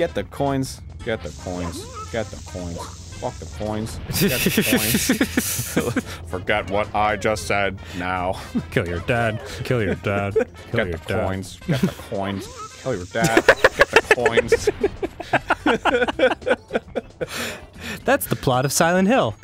Get the coins. Get the coins. Get the coins. Fuck the coins. Get the coins. Forget what I just said now. Kill your dad. Kill your dad. Kill your dad. Coins. Get the coins. Kill your dad. Get the coins. That's the plot of Silent Hill.